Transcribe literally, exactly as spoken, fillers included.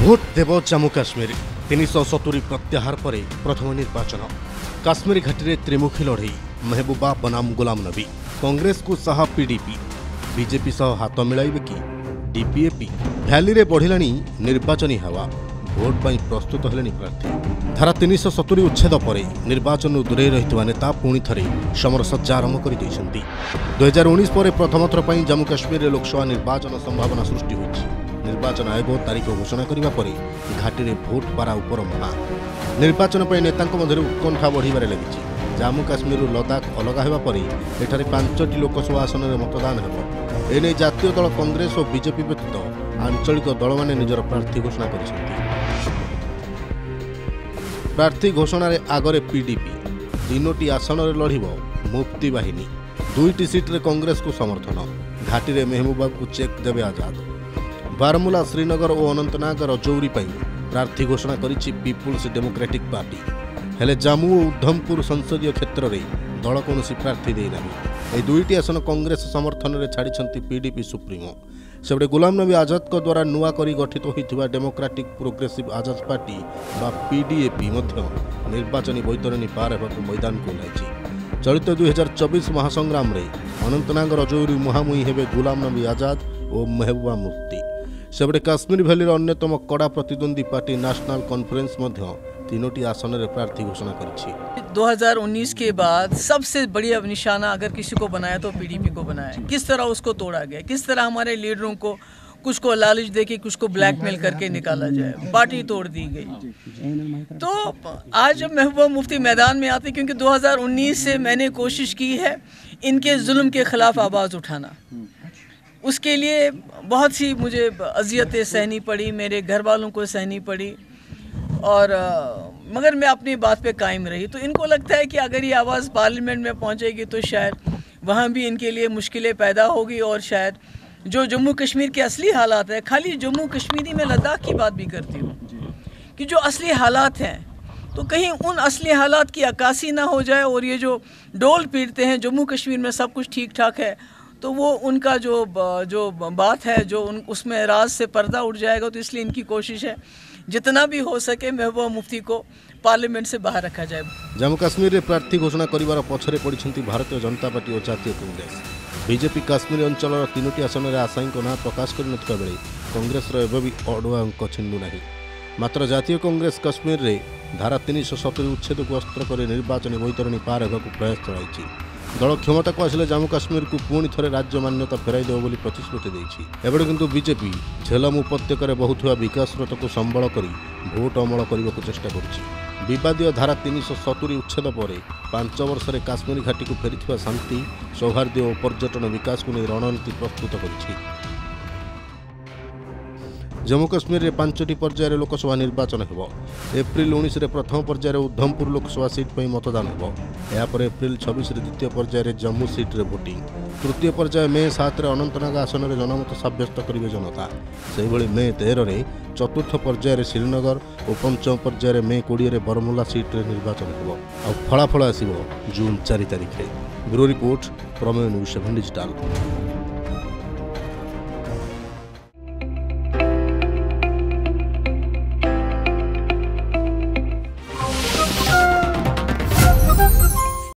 Vote দেব জম্মু কাশ্মীর। तीन सौ सत्तर প্রত্যাহার পরে প্রথম নির্বাচন। কাশ্মীর ঘাটিরে ত্রিমুখী লড়াই মেহবুবা বনাম গোলাম নবী। কংগ্রেস কু সাহা পিডিপি বিজেপি সহ হাত মিলাইবে কি ডিপিএপি? ভ্যালিরে বড়িলানি নির্বাচনী হাওয়া। ভোট পাই প্রস্তুত হলেনি প্রার্থী। ধারা तीन सौ सत्तर উচ্ছেদ পরে নির্বাচন দূরে রহিতবা নেতা পুনি থরে সমরসজ্জা আরম্ভ করে দিয়েছেন। दो हज़ार उन्नीस পরে প্রথম থর পাই জম্মু কাশ্মীরে লোকসভা নির্বাচন সম্ভাবনা সৃষ্টি হয়েছে। निर्वाचन आयोग तारीख घोषणा करने पर घाटी में भोट पारा उपर मना। निर्वाचन पर नेता मध्य उत्कंठा बढ़वे लगी। जम्मू काश्मीर लद्दाख अलग होगापर एठार पांच लोकसभा आसन में मतदान हो। एने जातीय दल कांग्रेस और बीजेपी व्यतीत आंचलिक दल मैंने निजर प्रार्थी घोषणा कर। प्रार्थी घोषणा आगे पीडीपी तीनोटी आसन में लड़ मुक्ति बाहिनी। दुईटी सीट्रे कांग्रेस को समर्थन। घाटी में मेहबूबा को चेक देवे आजाद। बारामूला श्रीनगर और अनंतनाग रजौरी प्रार्थी घोषणा करिछि पीपुल्स डेमोक्रेटिक पार्टी। हेले जम्मू और उधमपुर संसदीय क्षेत्र में दल कौन प्रार्थी देना। यह दुईट आसन कांग्रेस समर्थन में छाड़ी पीडीपी सुप्रीमो। सेपटे गुलाम नबी आजाद द्वारा नुआ करी गठित होता डेमोक्रेटिक प्रोग्रेसिव आजाद पार्टी बा पीडीएपी निर्वाचन बैतरणी पार होगा मैदान को ओह्ल। चलित दुई हजार चौबीस महासंग्राम अनंतनाग रजौरी मुहांमुही हेबे गुलाम नबी आजाद और मेहबूबा मुफ्ती। सेपटे काश्मीर भैलीर अन्यतम कड़ा प्रतिद्वंदी पार्टी नेशनल कॉन्फ्रेंस तीनोटी आसन में प्रार्थी घोषणा करी। दो हज़ार उन्नीस के बाद सबसे बढ़िया निशाना अगर किसी को बनाया तो पीडीपी को बनाया। किस तरह उसको तोड़ा गया, किस तरह हमारे लीडरों को कुछ को लालच देके कुछ को ब्लैकमेल करके निकाला जाए, पार्टी तोड़ दी गई। तो आज जब महबूबा मुफ्ती मैदान में आती, क्योंकि दो हज़ार उन्नीस से मैंने कोशिश की है इनके जुल्म के खिलाफ आवाज़ उठाना। उसके लिए बहुत सी मुझे अजियतें सहनी पड़ी, मेरे घर वालों को सहनी पड़ी, और मगर मैं अपनी बात पे कायम रही। तो इनको लगता है कि अगर ये आवाज़ पार्लियामेंट में पहुंचेगी तो शायद वहाँ भी इनके लिए मुश्किलें पैदा होगी, और शायद जो जम्मू कश्मीर के असली हालात है, खाली जम्मू कश्मीरी में लद्दाख की बात भी करती हूँ कि जो असली हालात हैं, तो कहीं उन असली हालात की अक्कासी ना हो जाए। और ये जो डोल पीटते हैं जम्मू कश्मीर में सब कुछ ठीक ठाक है, तो वो उनका जो जो बात है जो उन उसमें राज से पर्दा उठ जाएगा। तो इसलिए इनकी कोशिश है जितना भी हो सके महबूबा मुफ्ती को पार्लियामेंट से बाहर रखा जाए। जम्मू कश्मीर में प्रार्थी घोषणा करार पछरे पड़ी भारतीय जनता पार्टी और जातीय कांग्रेस। बीजेपी काश्मीर अंचल तीनोटी आसन में आशायी ना प्रकाश करता बेले कांग्रेस एवं अड़ुआ अंक छिंडू ना। मात्र जातीय कांग्रेस काश्मीर में धारा तीन सौ सत्तर उच्छेद को अस्त्र कर निर्वाचन बैतरणी पार होगा प्रयास चलाई। दल क्षमता को आसिले जम्मू काश्मीर को पुणी थे राज्य मान्यता फेरई देव प्रतिश्रुति देबड़े, किंतु बीजेपी झेलम उपत्यकार बहुत विकास स्रोत को संबल कर भोट अमल करने को चेष्टा करवादीय धारा तीन सौ सत्तुरी उच्छेद पर पांच वर्ष में काश्मीर घाटी को फेरी शांति सौहार्द और पर्यटन विकास को नहीं रणनीति प्रस्तुत कर। जम्मू काश्मीर में पांचटी पर्यायर लोकसभा निर्वाचन हो। एप्रिल उन्नीस प्रथम पर्यायर उधमपुर लोकसभा सीट पर मतदान हो। यापर एप्रिल छब्बीस द्वितीय पर्यायर जम्मू सीट्रे भोटिंग। तृतीय पर्याय मे सात अनंतनाग आसन में जनमत सब्यस्त करेंगे जनता। से मे तेरह चतुर्थ पर्यायर श्रीनगर और पंचम पर्यायर मे कोड़े बरमुला सीट्रे निर्वाचन हो। फलाफल आसव जून चार तारिखे। ब्यूरो रिपोर्ट प्रमेय न्यूज़ सेवन डिजिटल।